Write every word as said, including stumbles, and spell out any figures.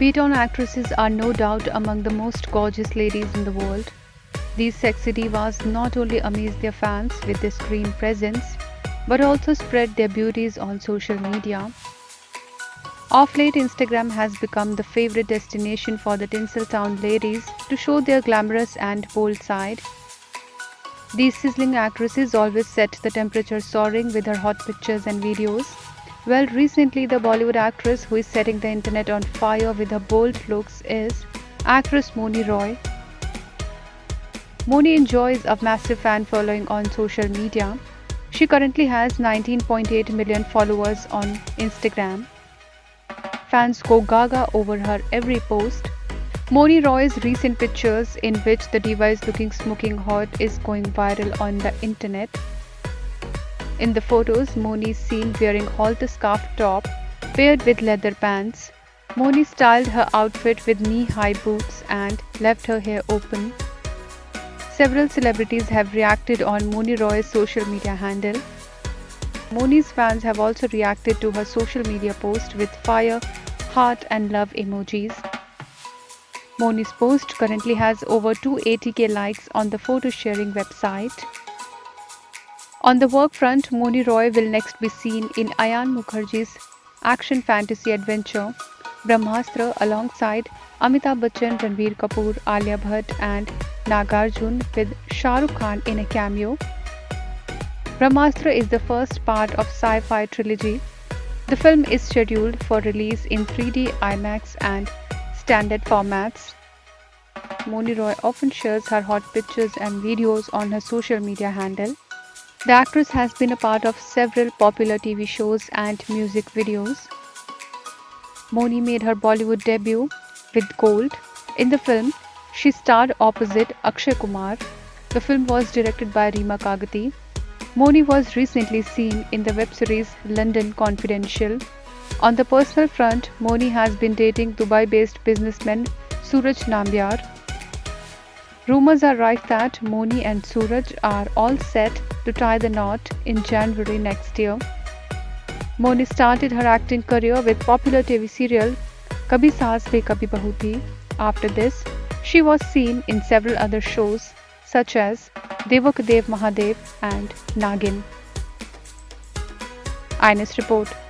Beat-on actresses are no doubt among the most gorgeous ladies in the world. These sexy divas not only amaze their fans with their screen presence, but also spread their beauties on social media. Of late, Instagram has become the favorite destination for the Tinseltown ladies to show their glamorous and bold side. These sizzling actresses always set the temperature soaring with her hot pictures and videos. Well, recently the Bollywood actress who is setting the internet on fire with her bold looks is actress Mouni Roy. Mouni enjoys a massive fan following on social media. She currently has nineteen point eight million followers on Instagram. Fans go gaga over her every post. Mouni Roy's recent pictures in which the diva is looking smoking hot is going viral on the internet. In the photos, Mouni is seen wearing halter scarf top paired with leather pants. Mouni styled her outfit with knee-high boots and left her hair open. Several celebrities have reacted on Mouni Roy's social media handle. Mouni's fans have also reacted to her social media post with fire, heart and love emojis. Mouni's post currently has over two hundred eighty K likes on the photo sharing website. On the work front, Mouni Roy will next be seen in Ayan Mukherjee's action fantasy adventure Brahmastra alongside Amitabh Bachchan, Ranbir Kapoor, Alia Bhatt and Nagarjun with Shah Rukh Khan in a cameo. Brahmastra is the first part of sci-fi trilogy. The film is scheduled for release in three D, IMAX and standard formats. Mouni Roy often shares her hot pictures and videos on her social media handle. The actress has been a part of several popular T V shows and music videos. Mouni made her Bollywood debut with Gold. In the film, she starred opposite Akshay Kumar. The film was directed by Reema Kagati. Mouni was recently seen in the web series London Confidential. On the personal front, Mouni has been dating Dubai-based businessman Suraj Nambiar. Rumors are rife that Mouni and Suraj are all set to tie the knot in January next year. Mouni started her acting career with popular T V serial Kabhi Saas Kabhi Bahu Thi. After this, she was seen in several other shows such as Dev Kadev Mahadev and Naagin. I N S Report.